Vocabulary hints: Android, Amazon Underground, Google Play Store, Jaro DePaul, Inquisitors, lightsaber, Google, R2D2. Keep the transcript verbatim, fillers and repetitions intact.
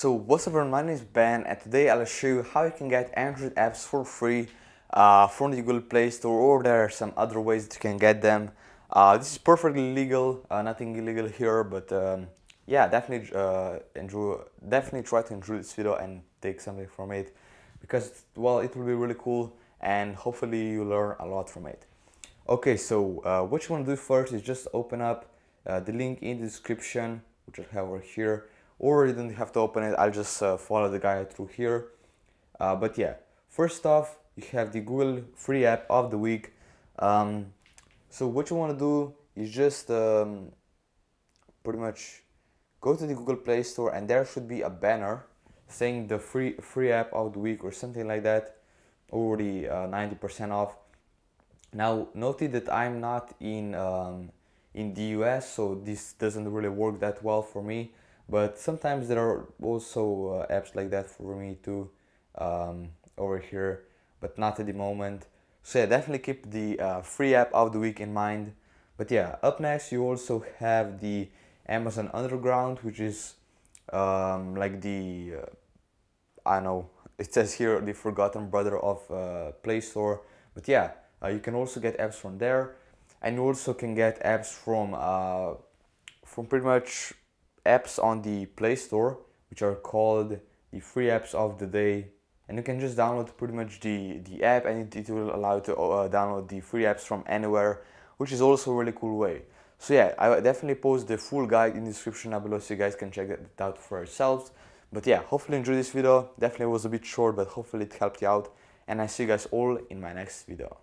So what's up everyone, my name is Ben and today I'll show you how you can get Android apps for free uh, from the Google Play Store, or there are some other ways that you can get them. Uh, this is perfectly legal, uh, nothing illegal here, but um, yeah, definitely uh, enjoy, definitely try to enjoy this video and take something from it, because well, it will be really cool and hopefully you learn a lot from it. Okay, so uh, what you want to do first is just open up uh, the link in the description, which I have over here. Or you don't have to open it, I'll just uh, follow the guide through here. Uh, but yeah, first off, you have the Google free app of the week. Um, so what you want to do is just um, pretty much go to the Google Play Store, and there should be a banner saying the free free app of the week or something like that, already ninety percent uh, off. Now, note that I'm not in, um, in the U S, so this doesn't really work that well for me. But sometimes there are also uh, apps like that for me too, um, over here, but not at the moment. So yeah, definitely keep the uh, free app of the week in mind. But yeah, up next you also have the Amazon Underground, which is um, like the, uh, I know, it says here the forgotten brother of uh, Play Store. But yeah, uh, you can also get apps from there, and you also can get apps from, uh, from pretty much apps on the Play Store, which are called the free apps of the day, and you can just download pretty much the the app, and it, it will allow you to uh, download the free apps from anywhere, which is also a really cool way. So yeah, I definitely post the full guide in the description down below so you guys can check that out for yourselves. But yeah, hopefully you enjoyed this video. Definitely was a bit short, but hopefully it helped you out, and I see you guys all in my next video.